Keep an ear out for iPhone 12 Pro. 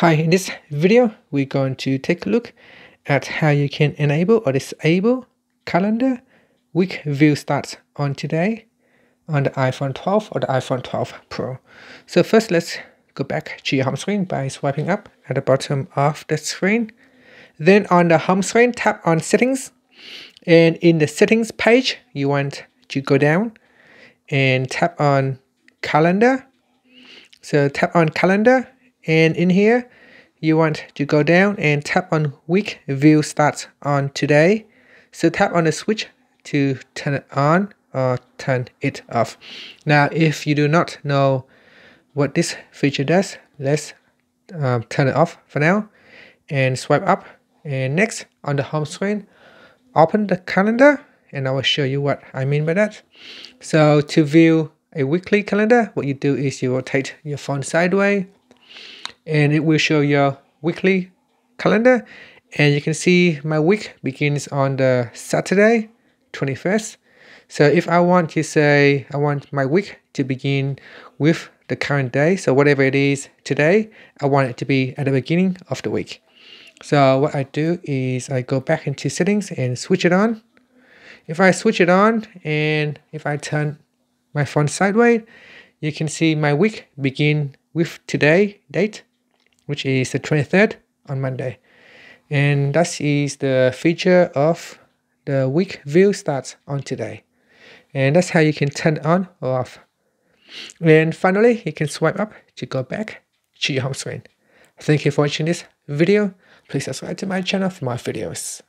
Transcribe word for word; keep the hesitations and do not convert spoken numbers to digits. Hi, in this video, we're going to take a look at how you can enable or disable calendar week view starts on today on the iPhone twelve or the iPhone twelve Pro. So first, let's go back to your home screen by swiping up at the bottom of the screen. Then on the home screen, tap on settings. And in the settings page, you want to go down and tap on calendar. So tap on calendar. And in here, you want to go down and tap on week view starts on today. So tap on the switch to turn it on or turn it off. Now, if you do not know what this feature does, let's uh, turn it off for now and swipe up. And next, on the home screen, open the calendar and I will show you what I mean by that. So to view a weekly calendar, what you do is you rotate your phone sideways, and it will show your weekly calendar. And you can see my week begins on the Saturday twenty-first. So if I want to say, I want my week to begin with the current day. So whatever it is today, I want it to be at the beginning of the week. So what I do is I go back into settings and switch it on. If I switch it on and if I turn my phone sideways, you can see my week begin with today date, which is the twenty-third on Monday. And that is the feature of the week view starts on today. And that's how you can turn it on or off. And finally, you can swipe up to go back to your home screen. Thank you for watching this video. Please subscribe to my channel for more videos.